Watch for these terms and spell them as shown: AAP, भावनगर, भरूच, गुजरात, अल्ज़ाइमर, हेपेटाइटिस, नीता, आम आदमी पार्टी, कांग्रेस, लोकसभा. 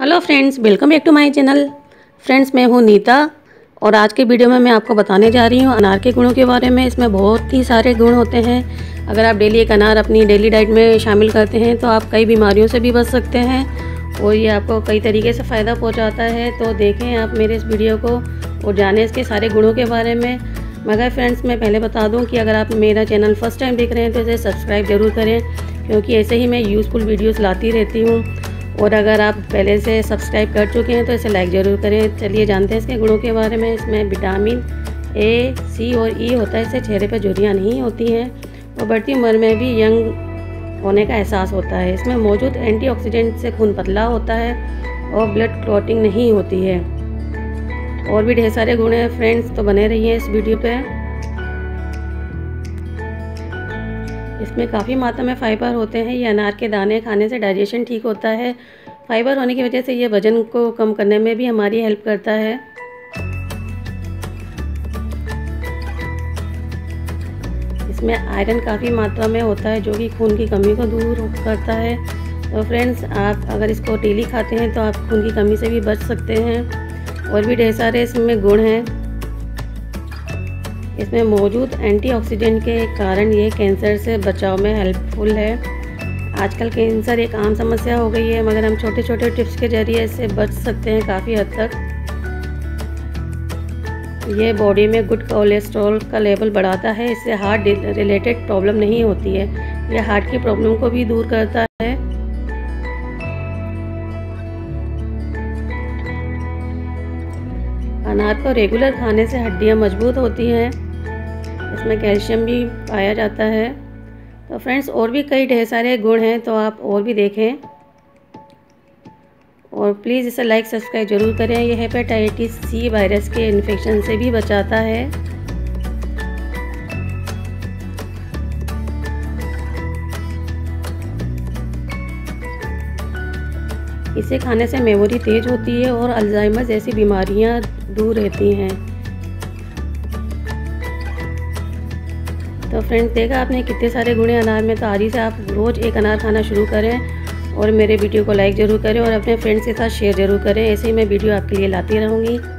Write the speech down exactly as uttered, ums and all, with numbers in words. Hello friends, welcome back to my channel. Friends, मैं हूँ नीता और आज के वीडियो में मैं आपको बताने जा रही हूँ अनार के गुणों के बारे में। इसमें बहुत ही सारे गुण होते हैं। अगर आप डेली एक अनार अपनी डेली डाइट में शामिल करते हैं तो आप कई बीमारियों से भी बच सकते हैं और ये आपको कई तरीके से फ़ायदा पहुँचाता है। तो देखें आप मेरे इस वीडियो को और जानें इसके सारे गुणों के बारे में। मगर फ्रेंड्स, मैं पहले बता दूँ कि अगर आप मेरा चैनल फर्स्ट टाइम देख रहे हैं तो इसे सब्सक्राइब ज़रूर करें, क्योंकि ऐसे ही मैं यूज़फुल वीडियोज़ लाती रहती हूँ। और अगर आप पहले से सब्सक्राइब कर चुके हैं तो इसे लाइक ज़रूर करें। चलिए जानते हैं इसके गुणों के बारे में। इसमें विटामिन ए, सी और ई होता है। इससे चेहरे पर झुर्रियाँ नहीं होती हैं और बढ़ती उम्र में भी यंग होने का एहसास होता है। इसमें मौजूद एंटीऑक्सीडेंट से खून पतला होता है और ब्लड क्लॉटिंग नहीं होती है। और भी ढेर सारे गुण हैं फ्रेंड्स, तो बने रहिए इस वीडियो पर। इसमें काफ़ी मात्रा में फाइबर होते हैं। ये अनार के दाने खाने से डाइजेशन ठीक होता है। फाइबर होने की वजह से ये वजन को कम करने में भी हमारी हेल्प करता है। इसमें आयरन काफ़ी मात्रा में होता है जो कि खून की कमी को दूर करता है। तो फ्रेंड्स, आप अगर इसको डेली खाते हैं तो आप खून की कमी से भी बच सकते हैं। और भी ढेर सारे इसमें गुण हैं। इसमें मौजूद एंटीऑक्सीडेंट के कारण ये कैंसर से बचाव में हेल्पफुल है। आजकल कैंसर एक आम समस्या हो गई है, मगर हम छोटे छोटे टिप्स के जरिए इससे बच सकते हैं काफ़ी हद तक। ये बॉडी में गुड कोलेस्ट्रॉल का लेवल बढ़ाता है। इससे हार्ट रिलेटेड प्रॉब्लम नहीं होती है। यह हार्ट की प्रॉब्लम को भी दूर करता है। अनार को रेगुलर खाने से हड्डियाँ मजबूत होती हैं। इसमें कैल्शियम भी पाया जाता है। तो फ्रेंड्स, और भी कई ढेर सारे गुण हैं, तो आप और भी देखें। और प्लीज़ इसे लाइक सब्सक्राइब ज़रूर करें। यह हेपेटाइटिस सी वायरस के इन्फेक्शन से भी बचाता है। इसे खाने से मेमोरी तेज होती है और अल्ज़ाइमर जैसी बीमारियां दूर रहती हैं। तो फ्रेंड्स, देखा आपने कितने सारे गुण हैं अनार में। तो आज ही से आप रोज़ एक अनार खाना शुरू करें और मेरे वीडियो को लाइक ज़रूर करें और अपने फ्रेंड्स के साथ शेयर ज़रूर करें। ऐसे ही मैं वीडियो आपके लिए लाती रहूँगी।